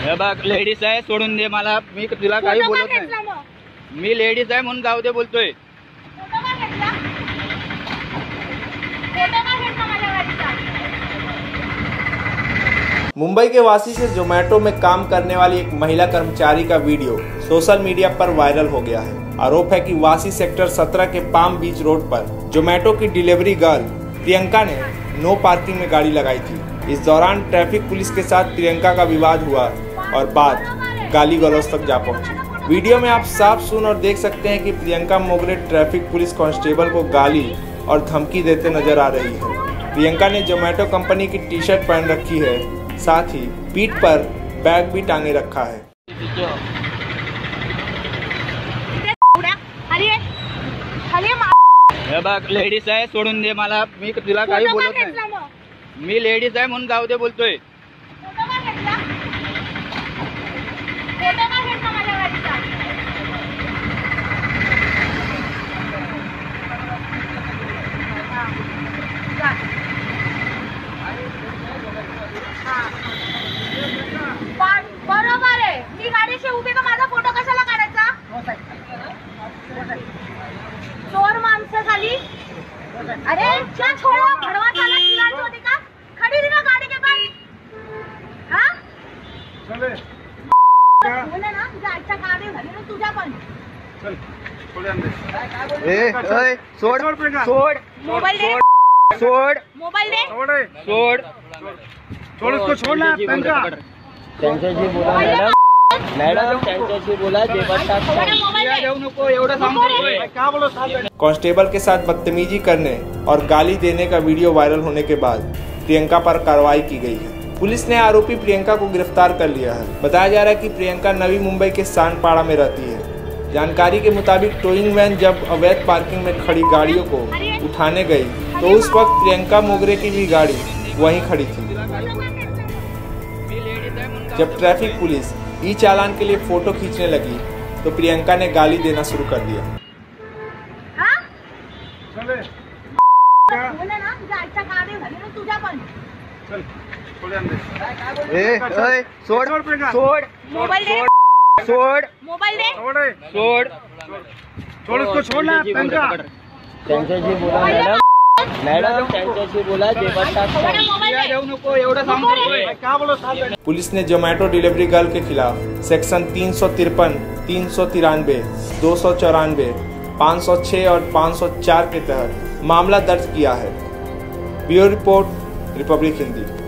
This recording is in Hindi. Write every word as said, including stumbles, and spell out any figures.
हे बघ लेडीज आहे सोडून दे मला, मी तुला काही बोलत नाही, मी लेडीज आहे म्हणून जाऊ दे बोलतोय। मुंबई के वासी से जोमैटो में काम करने वाली एक महिला कर्मचारी का वीडियो सोशल मीडिया पर वायरल हो गया है। आरोप है कि वासी सेक्टर सत्रह के पाम बीच रोड पर जोमैटो की डिलीवरी गर्ल प्रियंका ने नो पार्किंग में गाड़ी लगाई थी। इस दौरान ट्रैफिक पुलिस के साथ प्रियंका का विवाद हुआ और बात गाली गलौज तक जा पहुंची। वीडियो में आप साफ सुन और देख सकते हैं कि प्रियंका मोगरे ट्रैफिक पुलिस कांस्टेबल को गाली और धमकी देते नजर आ रही है। प्रियंका ने जोमैटो कंपनी की टी शर्ट पहन रखी है, साथ ही पीठ पर बैग भी टांगे रखा है। लेडीज आहे सोडून दे मला, मी तुला काही बोलत नाही, मी लेडीज आहे म्हणून जाऊ दे बोलतोय। बरोबर आहे, मी गाडीशी उभी का माझा फोटो कशाला काढायचा? चोर माणसं झाली। अरे क्या छोडो भडवा झाला की लाज होती का? खडी दिना गाडी के बाहेर। हां चले बोला ना, जायचा काम आहे ना तुझ्या पण। चल थोडे अंदर ए ओए सोड सोड मोबाईल दे, सोड मोबाईल दे, सोड सोड उसको छोड़ ना। प्रियंका त्यांच्याशी बोला मॅडम, मॅडम त्यांच्याशी बोला जेवण। कांस्टेबल के साथ बदतमीजी करने और गाली देने का वीडियो वायरल होने के बाद प्रियंका पर कार्रवाई की गई है। पुलिस ने आरोपी प्रियंका को गिरफ्तार कर लिया है। बताया जा रहा है कि प्रियंका नवी मुंबई के सांडपाड़ा में रहती है। जानकारी के मुताबिक टोइंग वैन जब अवैध पार्किंग में खड़ी गाड़ियों को उठाने गई तो उस वक्त प्रियंका मोगरे की भी गाड़ी वहीं खड़ी थी। जब ट्रैफिक पुलिस ई चालान के लिए फोटो खींचने लगी तो प्रियंका ने गाली देना शुरू कर दिया। हाँ? चले। बोला ना, जायचा काम आहे ना तुझ्या पण। चल, थोडे अंदर। ए, ओए, सोड, सोड, मोबाईल दे, सोड, मोबाईल दे, सोड, सोड उसको छोड़ ना प्रियंका। त्यांच्याशी बोला मॅडम, मॅडम त्यांच्याशी बोला जेवण। पुलिस ने जोमैटो डिलीवरी गर्ल के खिलाफ सेक्शन तीन सौ तिरपन तीन सौ तिरानवे दो सौ चौरानवे पाँच सौ छः और पाँच सौ चार के तहत मामला दर्ज किया है। Bureau report, Republic Hindi.